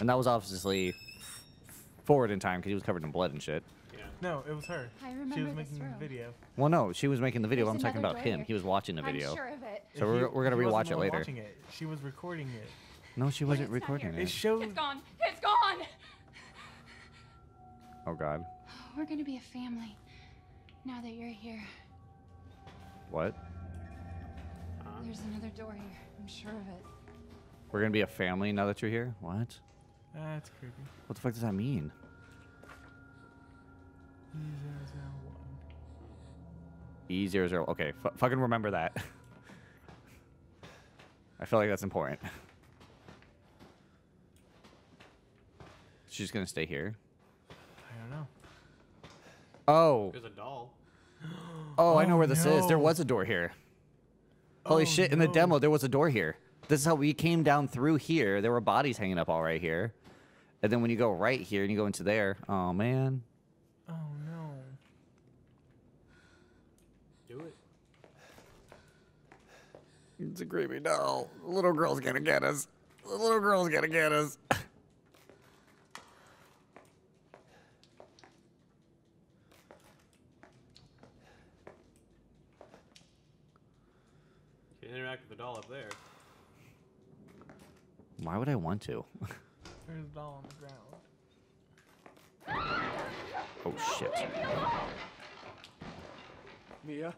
And that was obviously forward in time because he was covered in blood and shit. Yeah. No, it was her. She was making the video. Well, no, she was making the video. I'm talking about him. He was watching the video. I'm sure of it. So we're going to rewatch it later. It. She was recording it. No, she wasn't recording it. It showed... It's gone. It's gone. Oh, God. We're going to be a family now that you're here. What? There's another door here. I'm sure of it. We're going to be a family now that you're here? What? That's creepy. What the fuck does that mean? E00. E00. Okay, fucking remember that. I feel like that's important. She's going to stay here? I don't know. Oh. There's a doll. Oh, I know where this is. There was a door here. Holy shit, in the demo, there was a door here. This is how we came down through here. There were bodies hanging up all right here. And then when you go right here and you go into there, oh, man. Oh, no. Do it. It's a creepy doll. The little girl's gonna get us. The little girl's gonna get us. You can interact with the doll up there. Why would I want to? There's a doll on the ground. Oh, no, shit. Mia?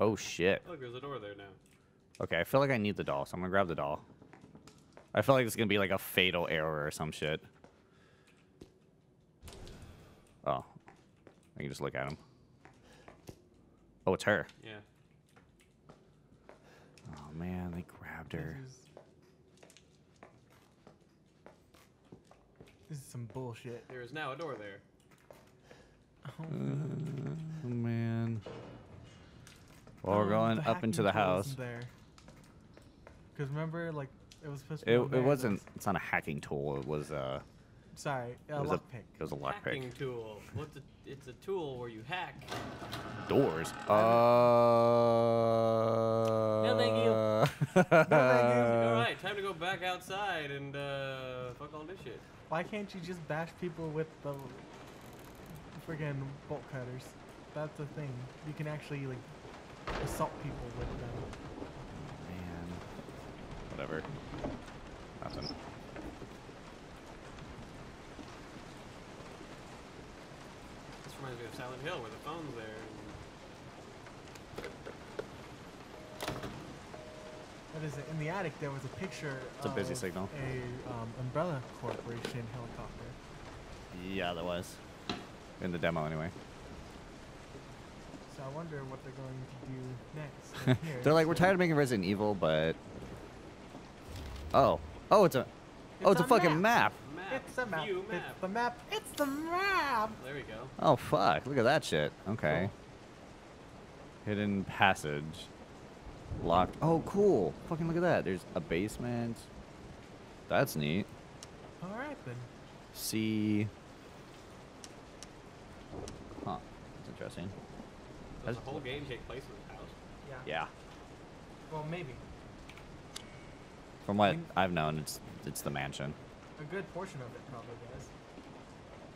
Oh, shit. Look, there's a door there now. Okay, I feel like I need the doll, so I'm gonna grab the doll. I feel like it's gonna be like a fatal error or some shit. Oh. I can just look at him. Oh, it's her. Yeah. Oh, man, they grabbed her. This is some bullshit. There is now a door there. Oh, man. Well, we're going up into the house. Because remember, like, it was supposed to be it wasn't. It's not a hacking tool. It was a... Sorry, a lockpick. It was a lockpick. Hacking tool. What's it's a tool where you hack. Doors. No, thank you. All right, time to go back outside and fuck all this shit. Why can't you just bash people with the friggin' bolt cutters? That's the thing. You can actually, like, assault people with them. Man. Whatever. Nothing. This reminds me of Silent Hill, where the phone's there. What is it? In the attic, there was a picture of a Umbrella Corporation helicopter. Yeah, there was. In the demo, anyway. So I wonder what they're going to do next. They're like, we're tired of making Resident Evil, but... Oh. Oh, it's a fucking map. It's a map. It's the map. It's the map! There we go. Oh, fuck. Look at that shit. Okay. Cool. Hidden passage. Locked. Oh, cool. Fucking look at that. There's a basement. That's neat. All right, then. See. Huh. That's interesting. Does the whole game take place in the house? Yeah. Yeah. Well, maybe. From what I've known, it's the mansion. A good portion of it probably does.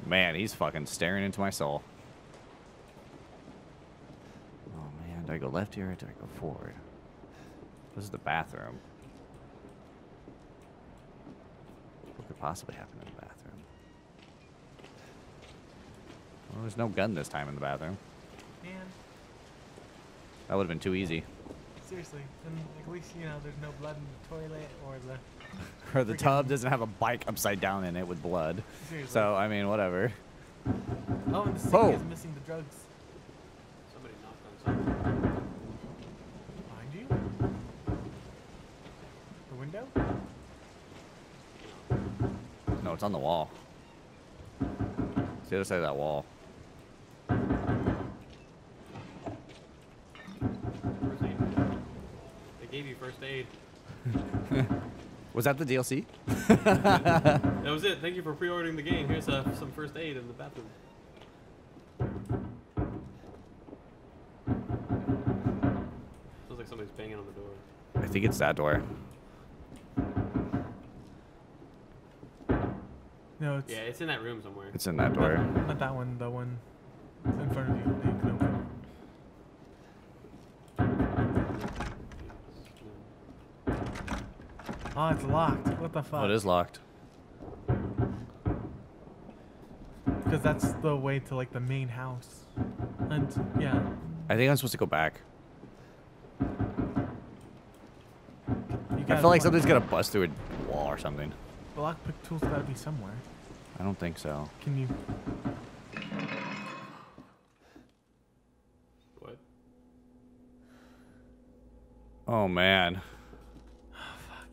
Man, he's fucking staring into my soul. Oh, man. Do I go left here or do I go forward? This is the bathroom. What could possibly happen in the bathroom? Well, there's no gun this time in the bathroom. Man. That would have been too easy. Seriously. And at least, you know, there's no blood in the toilet or the... or the tub doesn't have a bike upside down in it with blood. Seriously. So, I mean, whatever. Oh, and the city is missing the drugs. Somebody knocked on something. Window? No, it's on the wall. It's the other side of that wall. First aid. They gave you first aid. Was that the DLC? That was it. Thank you for pre-ordering the game. Here's some first aid in the bathroom. Feels like somebody's banging on the door. I think it's that door. No, it's... Yeah, it's in that room somewhere. It's in that door. Not that one, the one in front of you. Oh, it's locked. What the fuck? Oh, it is locked. Because that's the way to, like, the main house. And, yeah. I think I'm supposed to go back. I feel like something's gonna bust through a wall or something. The lockpick tools gotta be somewhere. I don't think so. Can you... What? Oh, man. Oh, fuck.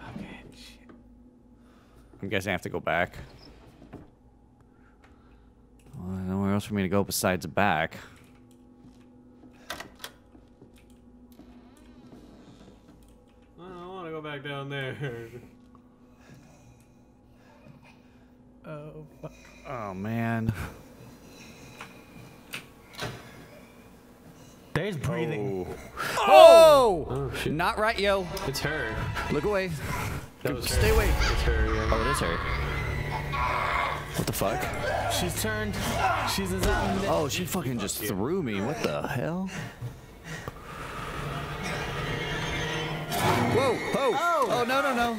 Fucking shit. I'm guessing I have to go back. Well, nowhere else for me to go besides back. Down there. Oh, fuck. Oh man. There's breathing. Oh! Oh! Oh shit. Not right, yo. It's her. Look away. That was Stay her. Away. It's her. Yeah. Oh, it is her. What the fuck? She's turned. She's a zombie. Oh, she fucking just threw me. What the hell? Whoa! Oh! Oh no no no!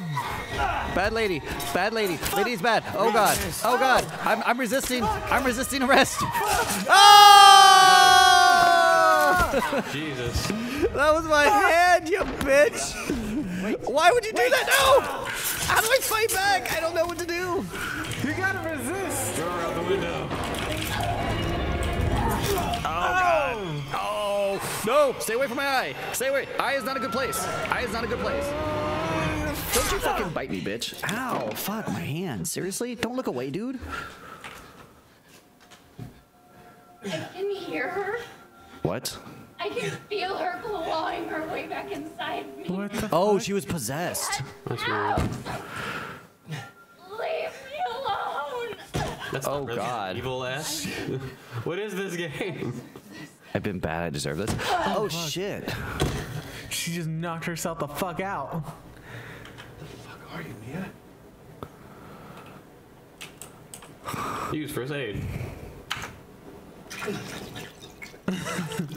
Bad lady! Bad lady! Lady's bad! Oh god! Oh god! I'm resisting! I'm resisting arrest! Oh! Jesus! That was my hand, you bitch! Why would you do that? No! How do I fight back? I don't know what to do. You gotta resist. Throw her out the window. Oh god! Oh. No! Stay away from my eye! Stay away! Eye is not a good place! Eye is not a good place! Don't you fucking bite me, bitch! Ow! Fuck my hand! Seriously? Don't look away, dude! I can hear her! What? I can feel her clawing her way back inside me! What the fuck? She was possessed! That's weird. Leave me alone! That's oh god! Evil ass! What is this game? I've been bad. I deserve this. Oh, shit. She just knocked herself the fuck out. What the fuck are you, Mia? Use first aid.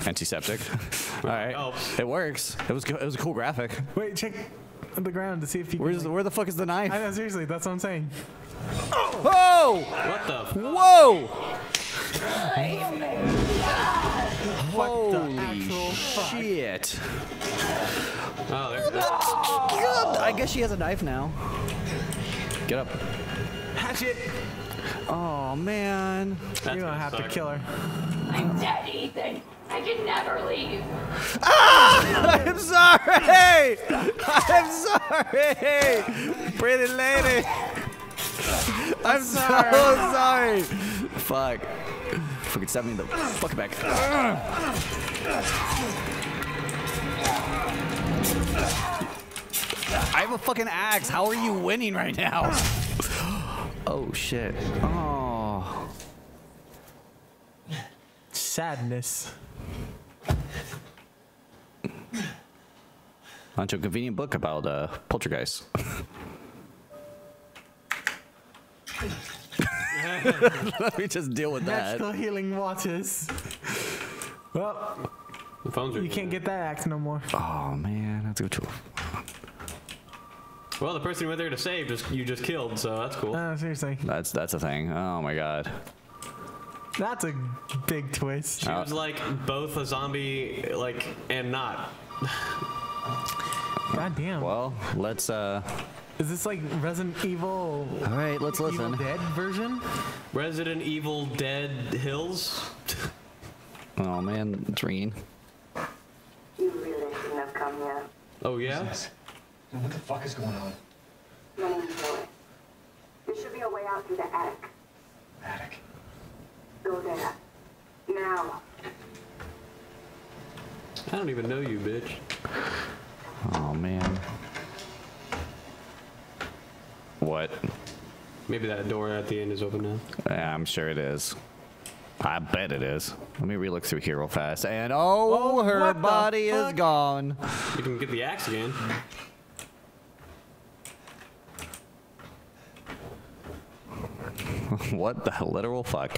Antiseptic. All right. Oh. It works. It was a cool graphic. Wait, check on the ground to see if you. Where the fuck is the knife? I know, seriously. That's what I'm saying. Oh! Whoa! What the? Whoa! Holy shit! Oh, there's that. I guess she has a knife now. Get up. Hatchet! Oh man. You're gonna have to kill her. I'm dead, Ethan. I can never leave. Ah! I'm sorry! I'm sorry! Pretty lady! I'm so sorry! Fuck. Fucking stab me in the fuck back. I have a fucking axe. How are you winning right now? Oh shit. Oh. Sadness. Launch a convenient book about poltergeists. Let me just deal with that. Natural healing waters. Well, the phones are. You can't get that axe no more. Oh man, that's good too. Well, the person you went there to save you just killed, so that's cool. Oh, seriously. That's a thing. Oh my god. That's a big twist. She was like both a zombie, like, and not. God damn. Well, let's Is this like Resident Evil? All right, let's listen. Evil Dead version? Resident Evil Dead Hills? Oh man, it's ringing. You really shouldn't have come yet. Oh yeah? Dude, what the fuck is going on? No need for it. There should be a way out through the attic. Attic? Go there. Now. I don't even know you, bitch. Oh man. What? Maybe that door at the end is open now. Yeah, I'm sure it is. I bet it is. Let me relook through here real fast. And oh her body is gone. You can get the axe again. What the literal fuck?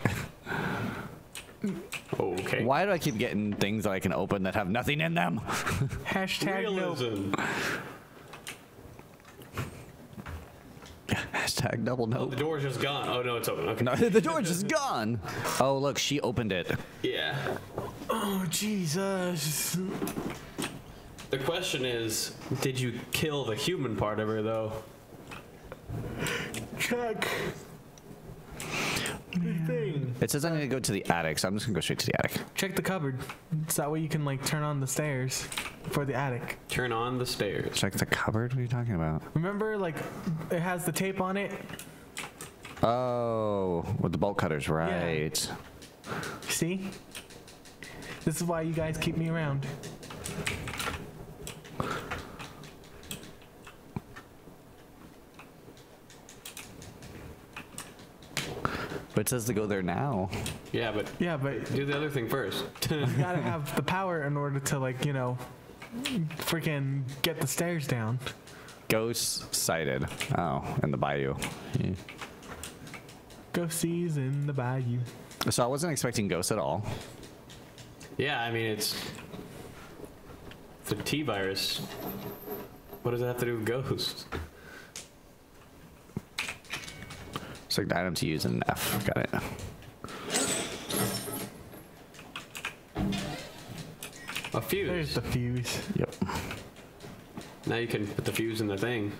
Okay. Why do I keep getting things that I can open that have nothing in them? Hashtag realism. Nope. Hashtag double nope. Oh, the door's just gone. Oh no, it's open. Okay. No, the door's just gone. Oh look, she opened it. Yeah. Oh Jesus. The question is, did you kill the human part of her though? Check. Thing. It says I need to go to the attic, so I'm just gonna go straight to the attic. Check the cupboard. It's that way you can like turn on the stairs for the attic. Turn on the stairs. Check the cupboard? What are you talking about? Remember, like, it has the tape on it. Oh, with the bolt cutters, right? Yeah. See? This is why you guys keep me around. But it says to go there now. Yeah, but do the other thing first. You gotta have the power in order to, like, you know, freaking get the stairs down. Ghosts sighted. Oh, in the bayou. Yeah. Ghosties in the bayou. So I wasn't expecting ghosts at all. Yeah, I mean it's the T virus. What does it have to do with ghosts? Select item to use and F. Got it. A fuse. There's the fuse. Yep. Now you can put the fuse in the thing.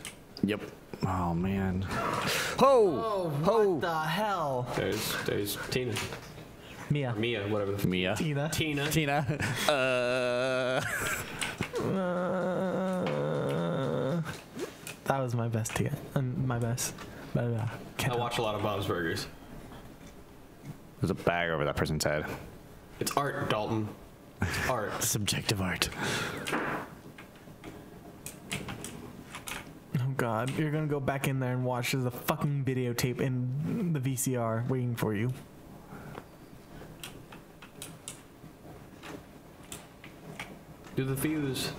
Yep. Oh man. Ho! Oh, ho! What the hell? There's Tina. Mia. Mia, whatever. Mia. Tina. Tina. Tina. That was my best Tina. My best. I watch a lot of Bob's Burgers. There's a bag over that person's head. It's art, Dalton. It's art. Subjective art. Oh God, you're gonna go back in there and watch the fucking videotape in the VCR waiting for you. Do the fuse.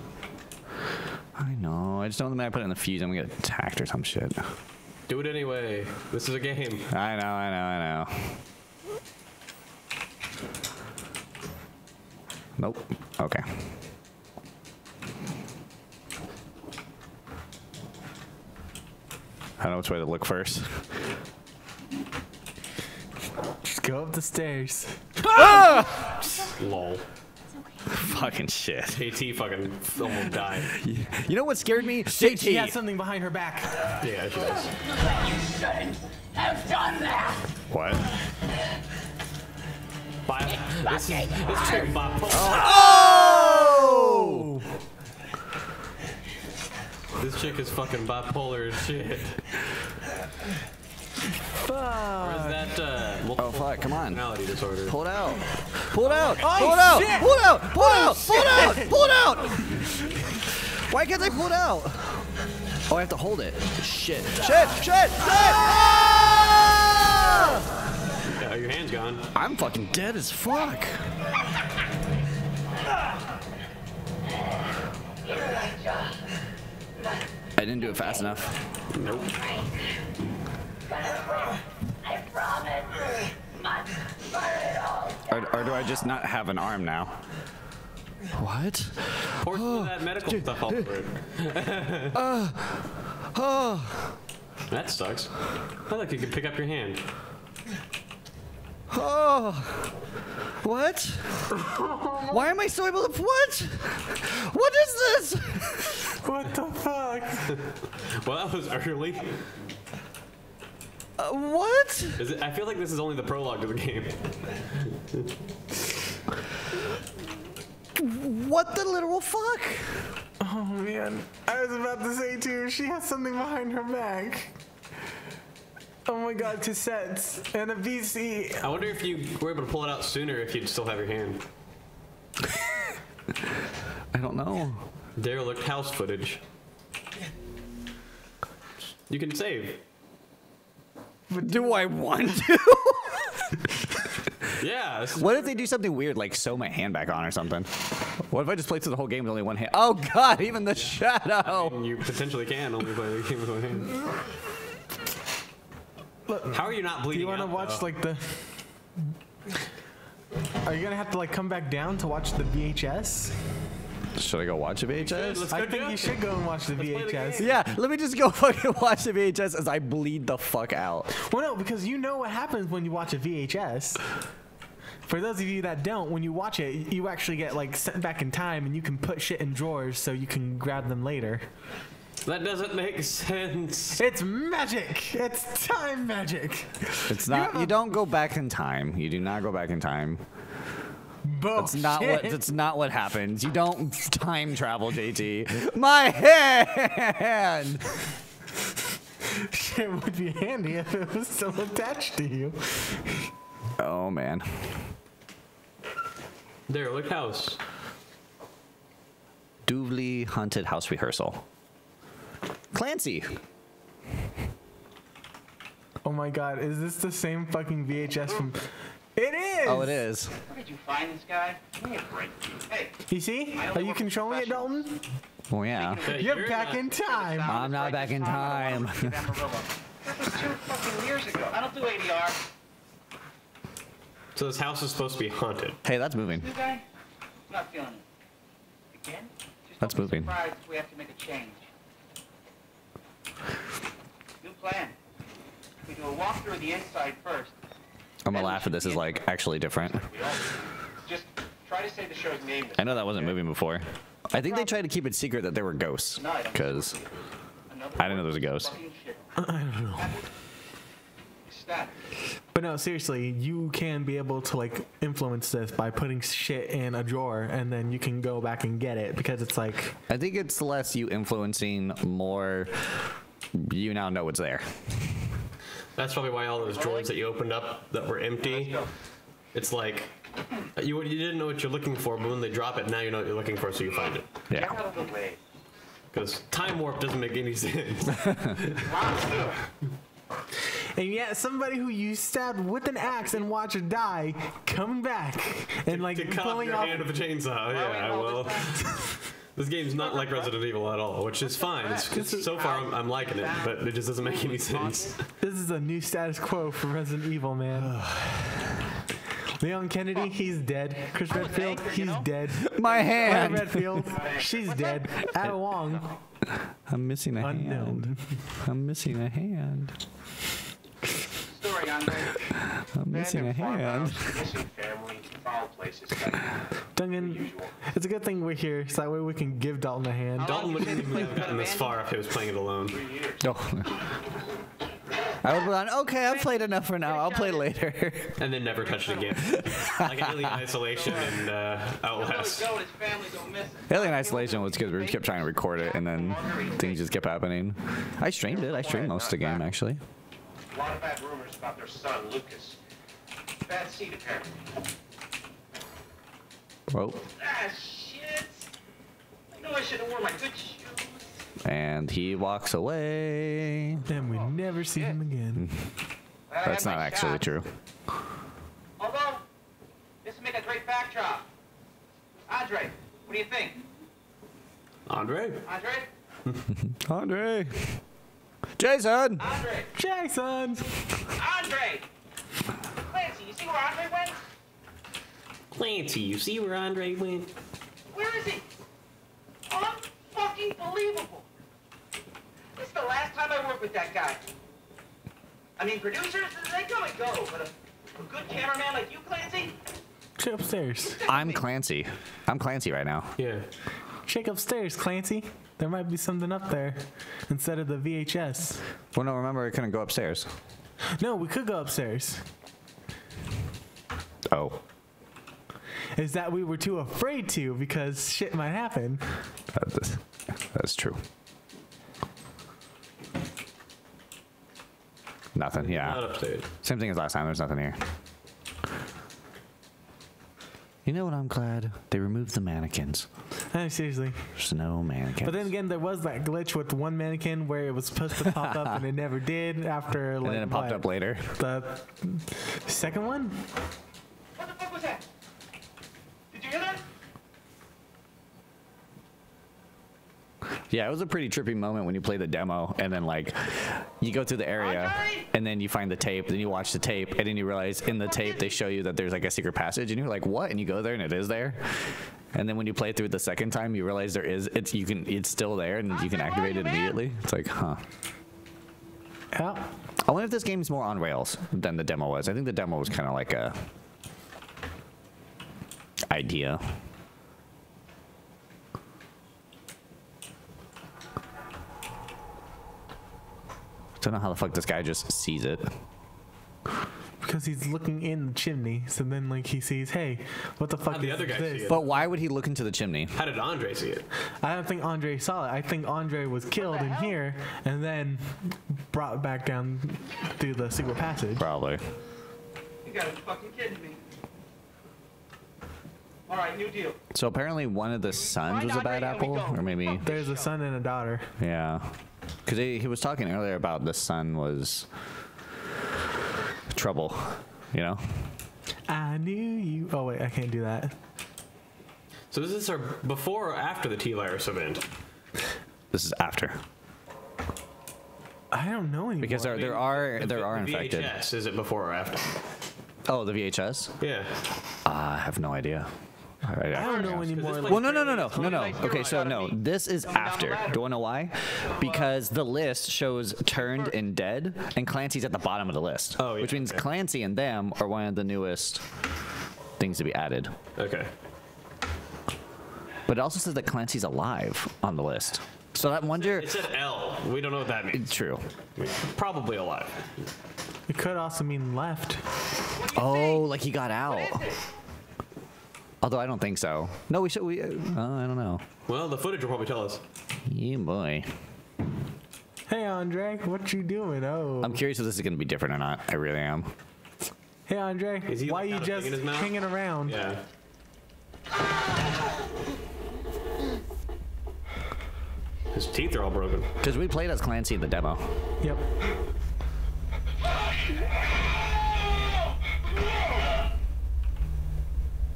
I know. I just don't think I put it in the fuse. I'm gonna get attacked or some shit. Do it anyway. This is a game. I know, I know, I know. Nope. Okay. I don't know which way to look first. Just go up the stairs. Ah! Lol. Fucking shit. JT fucking almost died. You know what scared me? JT. She has something behind her back. Yeah, she does. You shouldn't have done that. What? This chick bop. Oh! This chick is fucking bipolar as shit. Or is that, oh fuck, come on. Disorder? Pull it out. Pull it out. Oh, pull it out. Shit. Pull it out. Pull it out. Pull it out. Pull it out. Why can't they pull it out? Oh, I have to hold it. Shit. Shit. Shit. Shit. Ah! Yeah, your hand's gone. I'm fucking dead as fuck. I didn't do it fast enough. Nope. I promise. Or do I just not have an arm now? What? Pour through that medical stuff all over it. That sucks. I like you can pick up your hand. Oh, what? Why am I so able to? What? What is this? What the fuck? Well, that was early. What? Is it, I feel like this is only the prologue to the game. What the literal fuck? Oh man, I was about to say too, she has something behind her back. Oh my God, cassettes and a VC. I wonder if you were able to pull it out sooner if you'd still have your hand. I don't know. Derelict house footage. You can save. But do I want to? Yeah. What if they do something weird, like sew my hand back on or something? What if I just play through the whole game with only one hand? Oh God, even the shadow. I mean, you potentially can only play the game with one hand. How are you not bleeding? Do you want to watch like the? Are you gonna have to like come back down to watch the VHS? Should I go watch the VHS? I think you should go and watch the VHS. Yeah, let me just go fucking watch the VHS as I bleed the fuck out. Well, no, because you know what happens when you watch a VHS. For those of you that don't, when you watch it, you actually get like sent back in time, and you can put shit in drawers so you can grab them later. That doesn't make sense. It's magic. It's time magic. It's not. You don't go back in time. You do not go back in time. Bullshit. That's not what happens. You don't time travel, JT. My hand. Shit would be handy if it was still attached to you. Oh man. There, look, house. Doobly haunted house rehearsal. Clancy. Oh my God! Is this the same fucking VHS from? It is! Oh, it is. Where did you find this guy? Give me a break. Hey. You see? Are you controlling it, Dalton? Well, yeah. You're back in time. I'm not back in time. That was 2 fucking years ago. I don't do ADR. So this house is supposed to be haunted. Hey, that's moving. New guy? Not feeling it. Again? That's moving. Surprised we have to make a change. New plan. We do a walk through the inside first. I'm gonna laugh at this is like actually different. Just try to say the show's name. I know that wasn't moving before. I think they tried to keep it secret that there were ghosts, because I didn't know there was a ghost. I don't know. But no, seriously, you can be able to like influence this by putting shit in a drawer, and then you can go back and get it, because it's like. I think it's less you influencing, more you now know what's there. That's probably why all those drawers that you opened up that were empty, it's like, you didn't know what you're looking for, but when they drop it, now you know what you're looking for, so you find it. Yeah. Get out of the way. Because time warp doesn't make any sense. And yet, somebody who you stabbed with an axe and watch her die, coming back and like pulling off your hand with a chainsaw. Yeah, well, this game's not like Resident Evil at all, which is fine. It's, so far, I'm liking it, but it just doesn't make any sense. This is a new status quo for Resident Evil, man. Leon Kennedy, he's dead. Chris Redfield, he's dead. My hand. Leon Redfield, she's dead. Ada Wong. I'm missing a hand. I'm missing a hand. I'm missing a hand. Duncan, it's a good thing we're here, so that way we can give Dalton a hand. Dalton wouldn't even have gotten this far if he was playing it alone. Oh. I would have gone, okay, I've played enough for now, I'll play later. And then never touch it again. Like Alien Isolation and Outlast. Alien Isolation was because we kept trying to record it, and then things just kept happening. I streamed most of the game, actually. A lot of bad rumors about their son, Lucas. Bad seed, apparently. Whoa. Ah, shit! I know I should have worn my good shoes. And he walks away. Then we never see him again. That's not actually true. Although, this would make a great backdrop. Andre, what do you think? Andre? Andre? Andre! Jason! Andre! Jason! Andre! Clancy, you see where Andre went? Clancy, you see where Andre went? Where is he? Unfucking believable! This is the last time I worked with that guy. I mean, producers, they come and go, but a good cameraman like you, Clancy? Check upstairs. I'm Clancy. I'm Clancy right now. Yeah. Check upstairs, Clancy. There might be something up there instead of the VHS. Well, no, remember, we couldn't go upstairs. No, we could go upstairs. Oh. Is that we were too afraid to, because shit might happen. That's true. Nothing, yeah. Not upstairs. Same thing as last time, there's nothing here. You know what I'm glad? They removed the mannequins. No, seriously. There's no mannequins. But then again, there was that glitch with one mannequin where it was supposed to pop up and it never did after, like, and then it popped up later. The second one? What the fuck was that? Did you hear that? Yeah, it was a pretty trippy moment when you play the demo and then like you go through the area and then you find the tape, then you watch the tape, and then you realize in the tape they show you that there's like a secret passage, and you're like, what? And you go there and it is there. And then when you play through it the second time, you realize there is, it's still there and you can activate it immediately. It's like, huh. Yeah. I wonder if this game's more on rails than the demo was. I think the demo was kind of like a idea. Don't know how the fuck this guy just sees it. Because he's looking in the chimney, so then like he sees, hey, what the fuck is this? But why would he look into the chimney? How did Andre see it? I don't think Andre saw it. I think Andre was killed in here and then brought back down through the secret passage. Probably. You gotta be fucking kidding me. All right, new deal. So apparently one of the sons was a bad apple, or maybe there's a son and a daughter. Yeah. Because he was talking earlier about the son was trouble, you know? I knew you. Oh, wait, I can't do that. So is this our before or after the T virus event? This is after. I don't know anymore. Because there are infected. VHS, is it before or after? Oh, the VHS? Yeah. I have no idea. Right, I don't know anymore. Well, no. Okay, so no, this is after. Do you want to know why? Because the list shows turned and dead, and Clancy's at the bottom of the list. Oh, yeah, which means Clancy and them are one of the newest things to be added. Okay. But it also says that Clancy's alive on the list. So I wonder. It said L. We don't know what that means. True. Probably alive. It could also mean left. Oh, like he got out. Although I don't think so. No, we should. We I don't know. Well, the footage will probably tell us. Yeah, boy. Hey, Andre, what you doing? Oh. I'm curious if this is gonna be different or not. I really am. Hey, Andre, why are you just hanging around? Yeah. His teeth are all broken. Because we played as Clancy in the demo. Yep.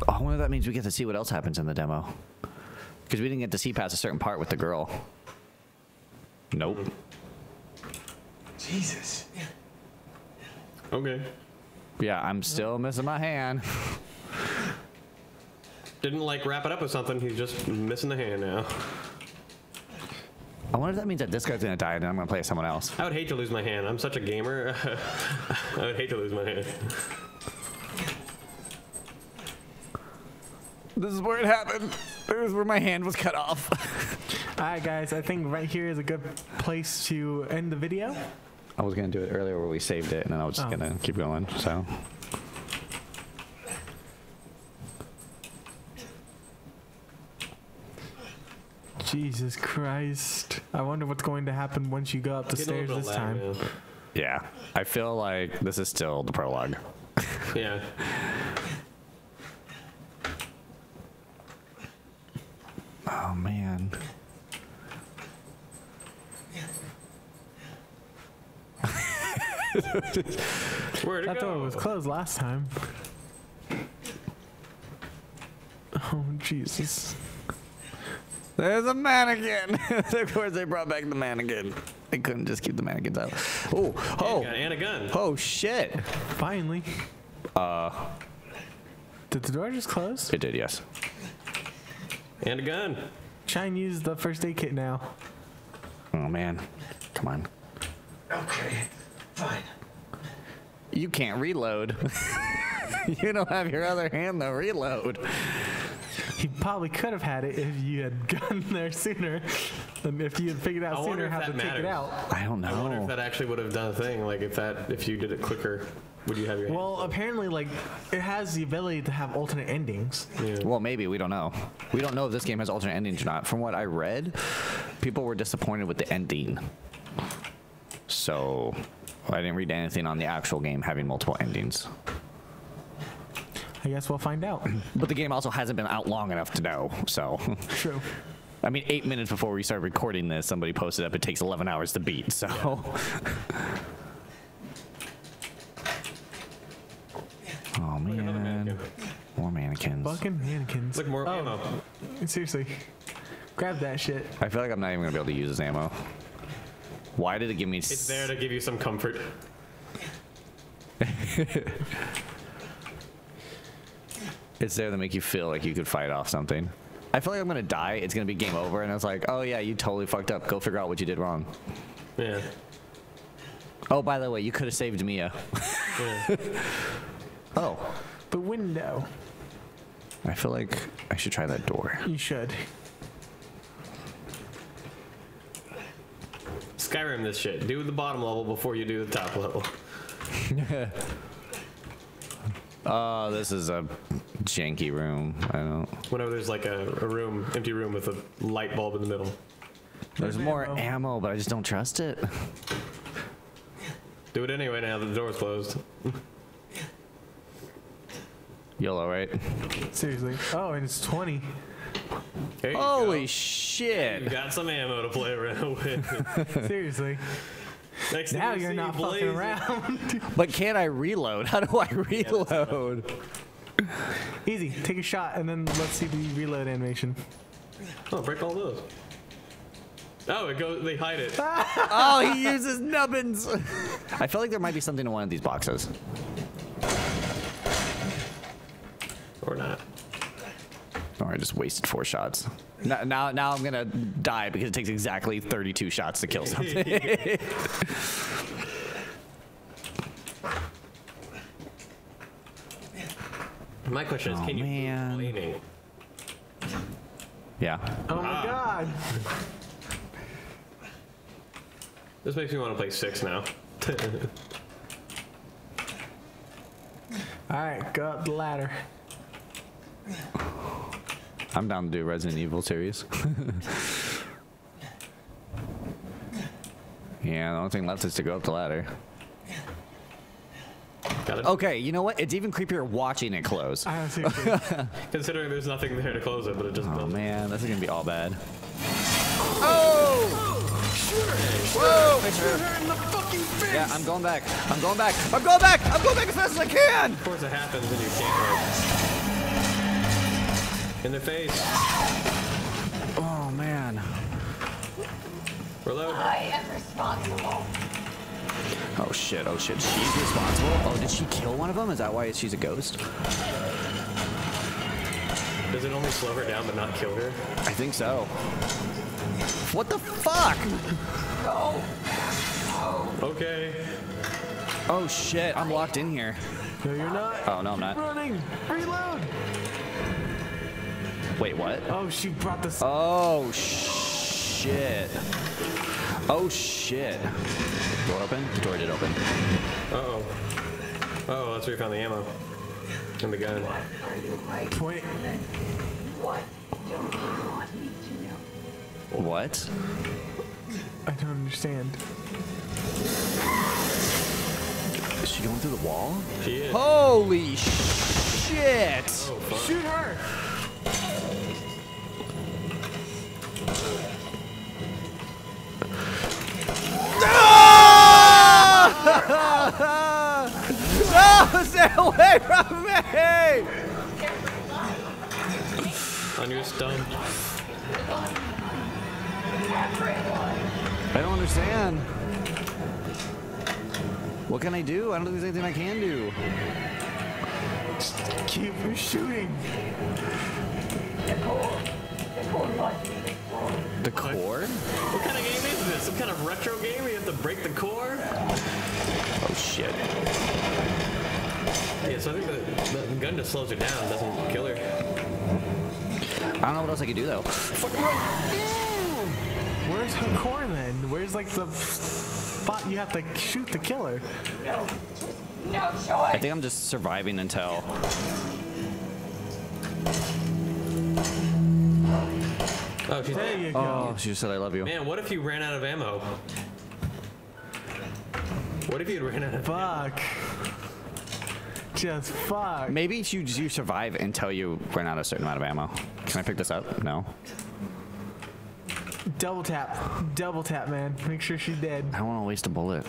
Oh, I wonder if that means we get to see what else happens in the demo. Because we didn't get to see past a certain part with the girl. Nope. Jesus. Okay. Yeah, I'm still missing my hand. Didn't, like, wrap it up with something. He's just missing the hand now. I wonder if that means that this guy's gonna die and I'm gonna play someone else. I would hate to lose my hand. I'm such a gamer. I would hate to lose my hand. This is where it happened. This is where my hand was cut off. Alright guys, I think right here is a good place to end the video. I was going to do it earlier where we saved it, and then I was just going to keep going, so. Jesus Christ. I wonder what's going to happen once you go up the stairs this time. Yeah, I feel like this is still the prologue. Yeah. Oh, man. Where'd it go? Door was closed last time. Oh, Jesus. There's a mannequin. Of course, they brought back the mannequin. They couldn't just keep the mannequins out. Ooh, oh. And a gun. Oh, shit. Finally. Did the door just close? It did, yes. And a gun. Try and use the first aid kit now. Oh, man. Come on. Okay. Fine. You can't reload. You don't have your other hand to reload. He probably could have had it if you had gotten there sooner. And if you had figured out sooner how to take it out. I don't know. I wonder if that actually would have done a thing. Like, if you did it quicker. Would you have your apparently, like, it has the ability to have alternate endings. Yeah. Well, maybe. We don't know. We don't know if this game has alternate endings or not. From what I read, people were disappointed with the ending. So, I didn't read anything on the actual game having multiple endings. I guess we'll find out. But the game also hasn't been out long enough to know, so. True. I mean, 8 minutes before we started recording this, somebody posted up, it takes 11 hours to beat, so. Yeah. Oh, man. Mannequin. More mannequins. Fucking mannequins. Look, more ammo. Seriously. Grab that shit. I feel like I'm not even gonna be able to use his ammo. Why did it give me? It's there to give you some comfort. It's there to make you feel like you could fight off something. I feel like I'm gonna die. It's gonna be game over, and I was like, oh yeah, you totally fucked up. Go figure out what you did wrong. Yeah. Oh, by the way, you could have saved Mia. Yeah. Oh. The window. I feel like I should try that door. You should. Skyrim this shit. Do the bottom level before you do the top level. Oh, this is a janky room. I don't... Whenever there's like a room, empty room with a light bulb in the middle. There's more ammo, but I just don't trust it. Do it anyway now that the door's closed. YOLO, right? Seriously. Oh, and it's 20. Holy shit! You got some ammo to play around with. Seriously. Next now you're not fucking around. But can I reload? How do I reload? Yeah, easy. Take a shot and then let's see the reload animation. Oh, break all those. Oh, it goes. They hide it. Oh, he uses nubbins. I feel like there might be something in one of these boxes. Or not. Oh, I just wasted 4 shots. Now I'm gonna die because it takes exactly 32 shots to kill something. My question is, can you keep cleaning? Yeah. Oh my god. This makes me want to play 6 now. Alright, go up the ladder. I'm down to do Resident Evil series. Yeah, the only thing left is to go up the ladder. Got it. Okay, you know what? It's even creepier watching it close. I don't think considering there's nothing there to close it, but it just melts. Oh man, this is gonna be all bad. Oh! Whoa! Shoot her in the fucking face! Yeah, I'm going back. I'm going back. I'm going back! I'm going back as fast as I can! Of course it happens and you can't go. In the face. Oh, man. Reload. I am responsible. Oh, shit. Oh, shit. She's responsible? Oh, did she kill one of them? Is that why she's a ghost? Does it only slow her down but not kill her? I think so. What the fuck? No. Okay. Oh shit, I'm locked in here. No, you're not. Oh no, I'm not. Running. Reload. Wait, what? Oh, she brought this. Oh shit. Oh shit. Door open? The door did open. Uh-oh. Oh, that's where you found the ammo. And the gun. Point. What do you want me to do? What? I don't understand. Is she going through the wall? She is. Holy shit! Oh, fuck. Shoot her! No! No! Stay away from me! On your stump. I don't understand. What can I do? I don't think there's anything I can do. Just keep shooting. The core? What kind of game is this? Some kind of retro game where you have to break the core? Oh shit. Yeah, so I think the gun just slows her down. It doesn't kill her. I don't know what else I could do though. Fuck. Where's her core then? Where's like the spot you have to shoot the killer? No, no choice. I think I'm just surviving until. Oh, she's there. You go. Oh, she just said I love you. Man, what if you ran out of ammo? What if you ran out of ammo? Fuck. Just fuck. Maybe you survive until you run out of a certain amount of ammo. Can I pick this up? No. Double tap, man. Make sure she's dead. I don't want to waste a bullet.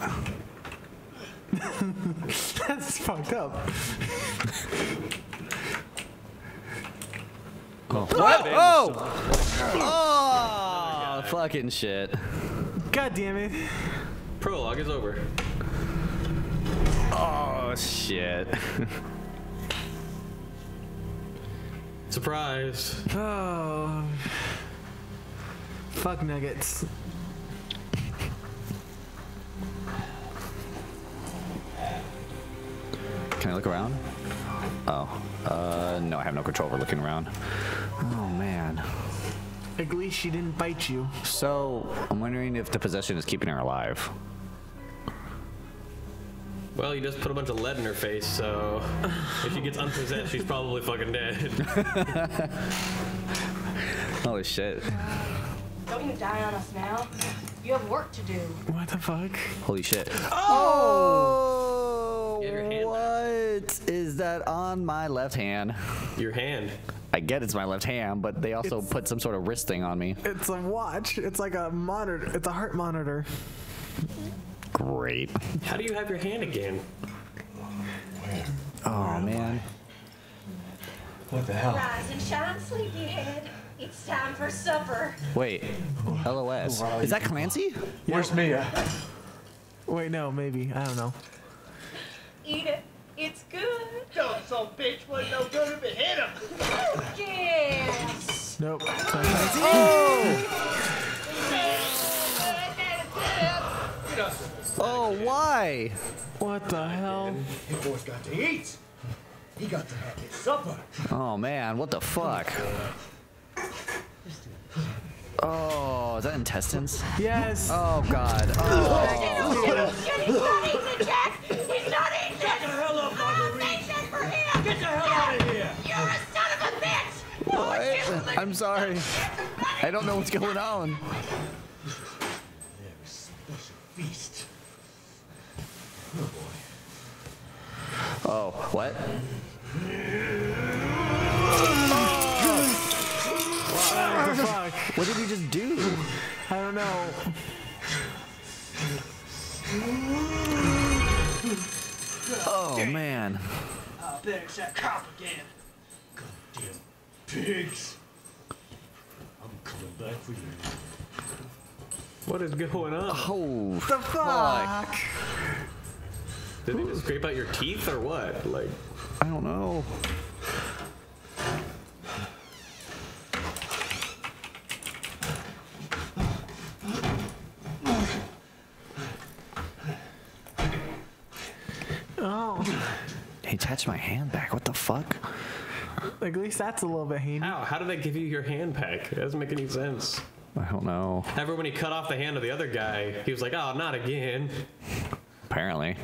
That's fucked up. What? Oh! Oh! Fucking shit. God damn it. Prologue is over. Oh, shit. Surprise. Oh. Fuck nuggets. Can I look around? Oh. No, I have no control over looking around. Oh, man. At least she didn't bite you. So, I'm wondering if the possession is keeping her alive. Well, you just put a bunch of lead in her face, so if she gets unpossessed, she's probably fucking dead. Holy shit. Don't you die on us now? You have work to do. What the fuck? Holy shit. Oh! What is that on my left hand? Your hand. I get it's my left hand, but they also put some sort of wrist thing on me. It's a watch. It's like a monitor. It's a heart monitor. Great. How do you have your hand again? Oh, man. What the hell? Rise and shine, sleepyhead. It's time for supper. Wait. LOS. Is that Clancy? Where's Mia? Wait, no, maybe. I don't know. Eat it. It's good. Don't so bitch was no good if it hit him. Yes. Nope. Oh! Oh, why? What the hell? Your boy's got to eat. He got to have his supper. Oh, man. What the fuck? Oh, is that intestines? Yes. Oh, God. Oh. He's not eating, Jack. He's not eating. Get the hell up, for him. Get the hell out of here. You're a son of a bitch. What? I'm sorry. I don't know what's going on. Feast. Oh boy. Oh, what? Oh, what the fuck? What did you just do? I don't know. Oh man. I bet it's that cop again. Goddamn pigs. I'm coming back for you. What is going on? Oh, the fuck! Did they just scrape out your teeth or what? Like, I don't know. Oh! He attached my hand back. What the fuck? At least that's a little bit handy. How did they give you your hand back? It doesn't make any sense. I don't know. Ever when he cut off the hand of the other guy, he was like, oh, not again. Apparently.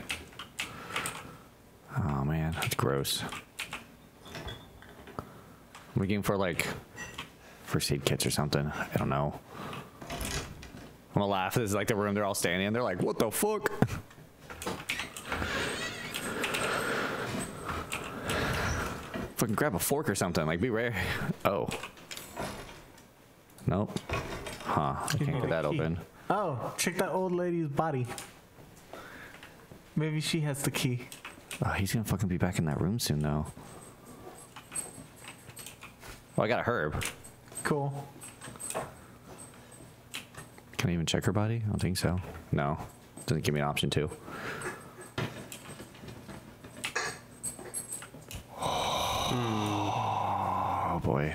Oh, man. That's gross. I'm looking for, like, first aid kits or something. I don't know. I'm gonna laugh. This is, like, the room they're all standing in. They're like, what the fuck? Fucking grab a fork or something. Like, be rare. Oh. Nope. Huh. I can't get that open. Oh, check that old lady's body. Maybe she has the key. Oh, he's gonna fucking be back in that room soon, though. Oh, I got a herb. Cool. Can I even check her body? I don't think so. No. Doesn't give me an option to. Oh, boy.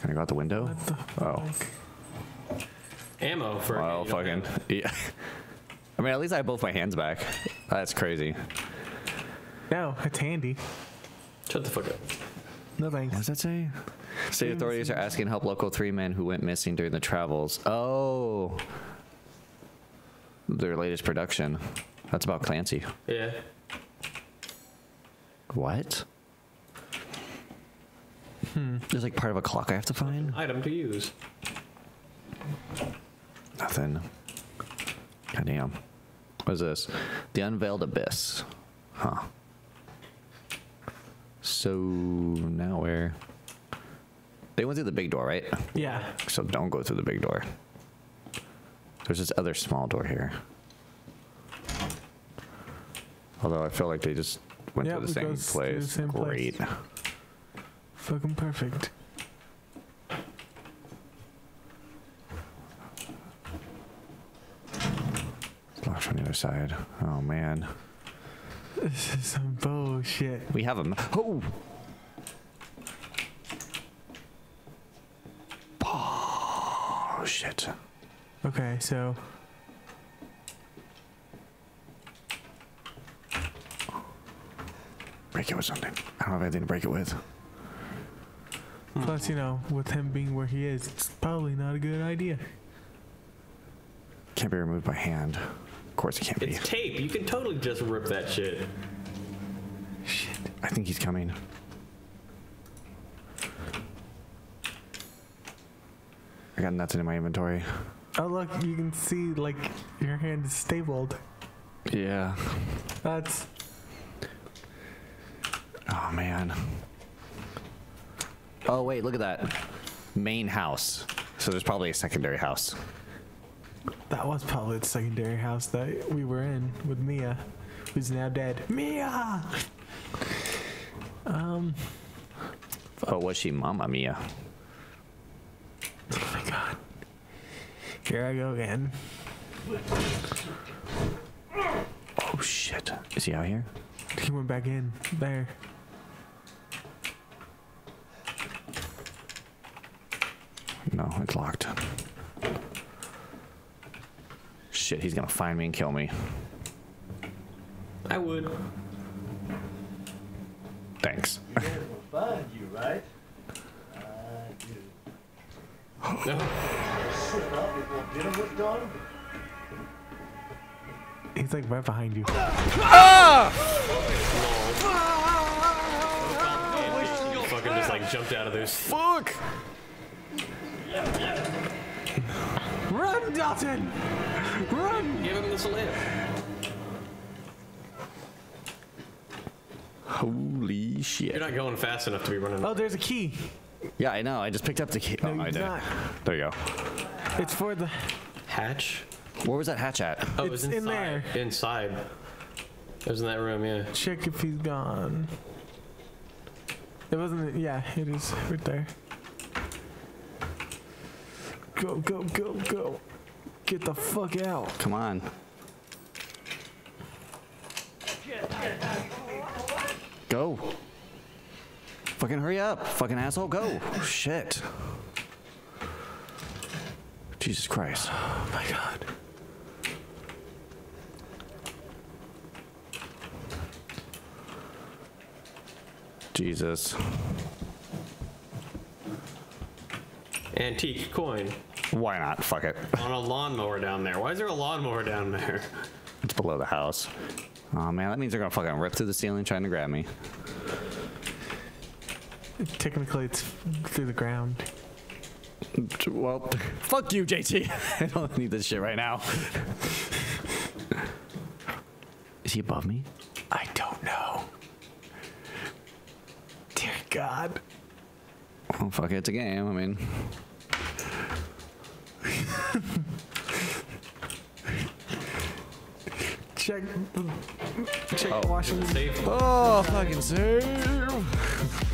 Can I go out the window? What the fuck? Oh. Ammo for a well, fucking. Yeah. I mean, at least I have both my hands back. That's crazy. No, it's handy. Shut the fuck up. No thanks. What does that say? State authorities are asking help local three men who went missing during the travels. Oh. Their latest production. That's about Clancy. Yeah. What? Hmm. There's like part of a clock I have to find. Item to use. Nothing. Goddamn. What is this? The Unveiled Abyss. Huh. So now where? They went through the big door, right? Yeah. So don't go through the big door. There's this other small door here. Although I feel like they just went through the same place. Great. Fucking perfect. It's locked from the other side. Oh man. This is some bullshit. We have him. Oh! Oh shit. Okay, so. Break it with something. I don't have anything to break it with. Plus, you know, with him being where he is, it's probably not a good idea. Can't be removed by hand. Of course it can't be. It's tape. You can totally just rip that shit. Shit. I think he's coming. I got nothing in my inventory. Oh, look. You can see, like, your hand is stapled. Yeah. That's... Oh, man. Oh, wait, look at that. Main house. So there's probably a secondary house. That was probably the secondary house that we were in with Mia, who's now dead. Mia! Oh, was she Mama Mia? Oh, my God. Here I go again. Oh, shit. Is he out here? He went back in. There. No, it's locked. Shit, he's gonna find me and kill me. I would. Thanks. You guys were fun, you, right? I do. No. He's like right behind you. Ah! You fucking just like jumped out of this. Fuck! Run, Dalton! Run! Give him this lamp. Holy shit. You're not going fast enough to be running. Oh, there's a key. Yeah, I know. I just picked up the key. No, oh, I did. There you go. It's for the hatch. Where was that hatch at? Oh, it was inside. In there. Inside. It was in that room, yeah. Check if he's gone. It wasn't. Yeah, it is right there. Go, go, go, go. Get the fuck out. Come on. Go. Fucking hurry up. Fucking asshole, go. Oh, shit. Jesus Christ. Oh, my God. Jesus. Antique coin. Why not? Fuck it. On a lawnmower down there. Why is there a lawnmower down there? It's below the house. Oh man, that means they're gonna fucking rip through the ceiling trying to grab me. Technically, it's through the ground. Well, fuck you, JT. I don't need this shit right now. Is he above me? I don't know. Dear God. Oh, fuck it. It's a game. I mean. Check. Check. Oh. Washington. Oh, fucking save.